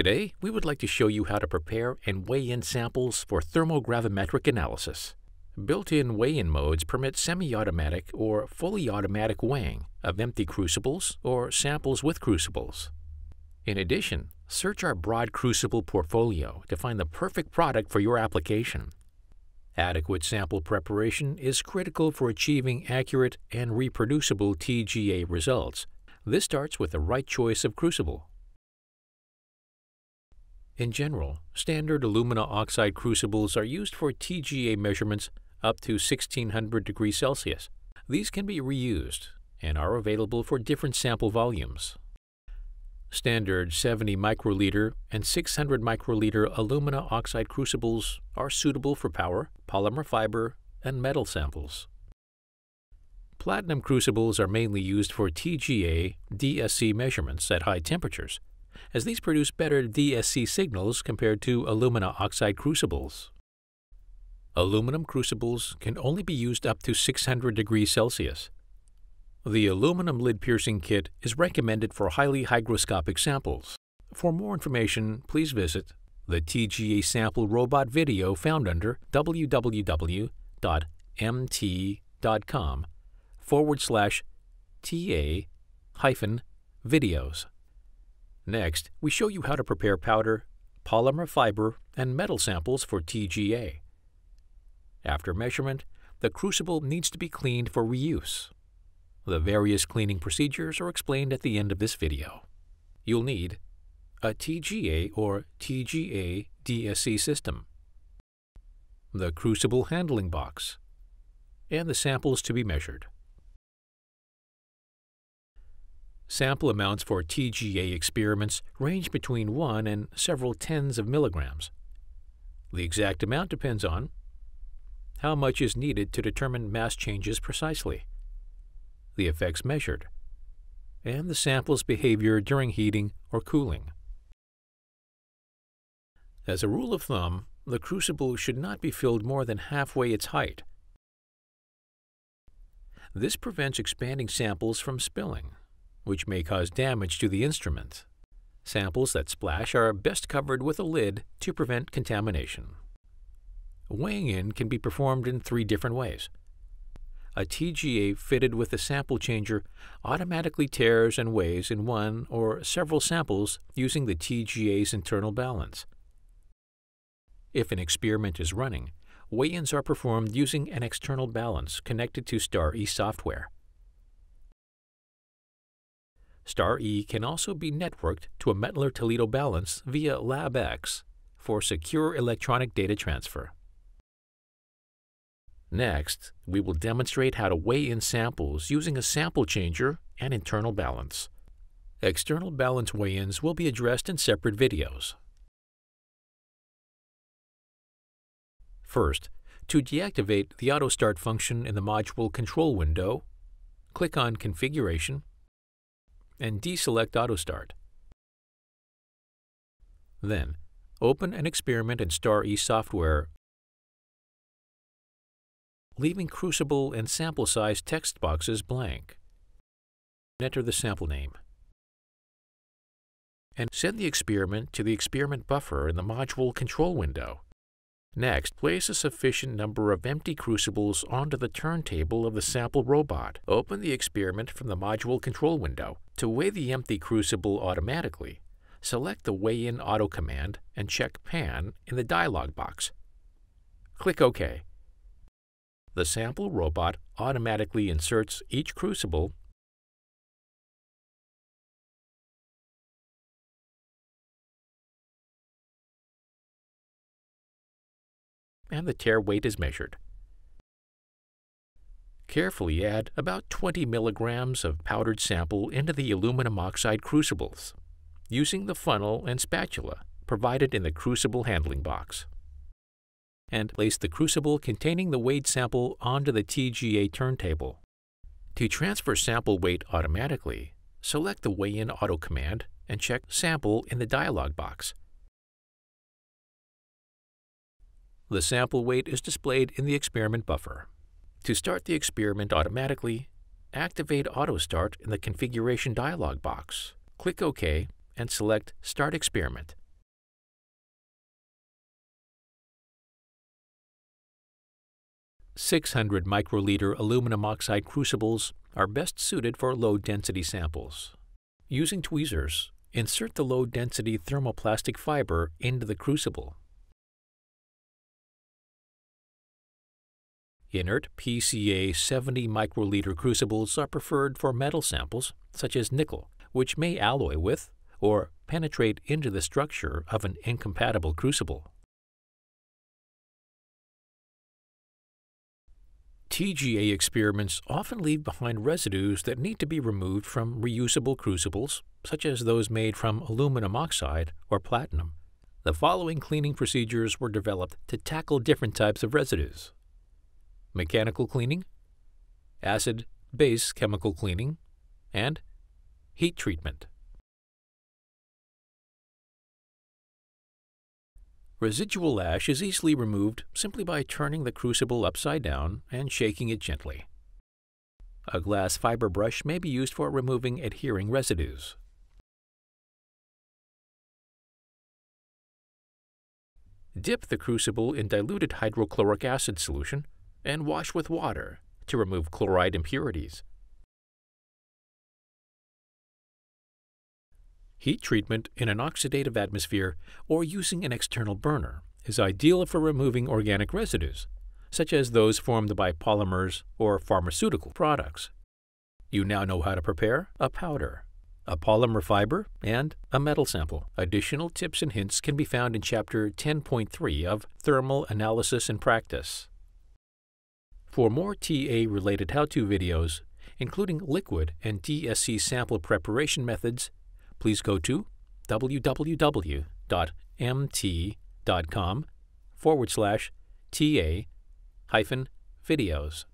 Today, we would like to show you how to prepare and weigh in samples for thermogravimetric analysis. Built-in weigh-in modes permit semi-automatic or fully automatic weighing of empty crucibles or samples with crucibles. In addition, search our broad crucible portfolio to find the perfect product for your application. Adequate sample preparation is critical for achieving accurate and reproducible TGA results. This starts with the right choice of crucible. In general, standard alumina oxide crucibles are used for TGA measurements up to 1600 degrees Celsius. These can be reused and are available for different sample volumes. Standard 70 microliter and 600 microliter alumina oxide crucibles are suitable for power, polymer fiber, and metal samples. Platinum crucibles are mainly used for TGA-DSC measurements at high temperatures, as these produce better DSC signals compared to alumina oxide crucibles. Aluminum crucibles can only be used up to 600 degrees Celsius. The aluminum lid piercing kit is recommended for highly hygroscopic samples. For more information, please visit the TGA sample robot video found under www.mt.com/TA-videos. Next, we show you how to prepare powder, polymer fiber, and metal samples for TGA. After measurement, the crucible needs to be cleaned for reuse. The various cleaning procedures are explained at the end of this video. You'll need a TGA or TGA-DSC system, the crucible handling box, and the samples to be measured. Sample amounts for TGA experiments range between 1 and several tens of milligrams. The exact amount depends on how much is needed to determine mass changes precisely, the effects measured, and the sample's behavior during heating or cooling. As a rule of thumb, the crucible should not be filled more than halfway its height. This prevents expanding samples from spilling, which may cause damage to the instrument. Samples that splash are best covered with a lid to prevent contamination. Weighing in can be performed in 3 different ways. A TGA fitted with a sample changer automatically tears and weighs in 1 or several samples using the TGA's internal balance. If an experiment is running, weigh-ins are performed using an external balance connected to STARe software. STARe can also be networked to a Mettler-Toledo balance via LabX for secure electronic data transfer. Next, we will demonstrate how to weigh in samples using a sample changer and internal balance. External balance weigh-ins will be addressed in separate videos. First, to deactivate the auto start function in the module control window, click on Configuration and deselect Auto Start. Then, open an experiment in STARe software, leaving crucible and sample size text boxes blank. Enter the sample name and send the experiment to the experiment buffer in the module control window. Next, place a sufficient number of empty crucibles onto the turntable of the sample robot. Open the experiment from the module control window. To weigh the empty crucible automatically, select the Weigh In Auto command and check Pan in the dialog box. Click OK. The sample robot automatically inserts each crucible and the tear weight is measured. Carefully add about 20 milligrams of powdered sample into the aluminum oxide crucibles using the funnel and spatula provided in the crucible handling box, and place the crucible containing the weighed sample onto the TGA turntable. To transfer sample weight automatically, select the Weigh In Auto command and check Sample in the dialog box. The sample weight is displayed in the experiment buffer. To start the experiment automatically, activate Auto Start in the Configuration dialog box. Click OK and select Start Experiment. 600 microliter aluminum oxide crucibles are best suited for low-density samples. Using tweezers, insert the low-density thermoplastic fiber into the crucible. Inert PCA 70 microliter crucibles are preferred for metal samples, such as nickel, which may alloy with or penetrate into the structure of an incompatible crucible. TGA experiments often leave behind residues that need to be removed from reusable crucibles, such as those made from aluminum oxide or platinum. The following cleaning procedures were developed to tackle different types of residues: mechanical cleaning, acid-base chemical cleaning, and heat treatment. Residual ash is easily removed simply by turning the crucible upside down and shaking it gently. A glass fiber brush may be used for removing adhering residues. Dip the crucible in diluted hydrochloric acid solution and wash with water to remove chloride impurities. Heat treatment in an oxidative atmosphere or using an external burner is ideal for removing organic residues, such as those formed by polymers or pharmaceutical products. You now know how to prepare a powder, a polymer fiber, and a metal sample. Additional tips and hints can be found in Chapter 10.3 of Thermal Analysis in Practice. For more TA-related how-to videos, including liquid and DSC sample preparation methods, please go to www.mt.com/TA-videos.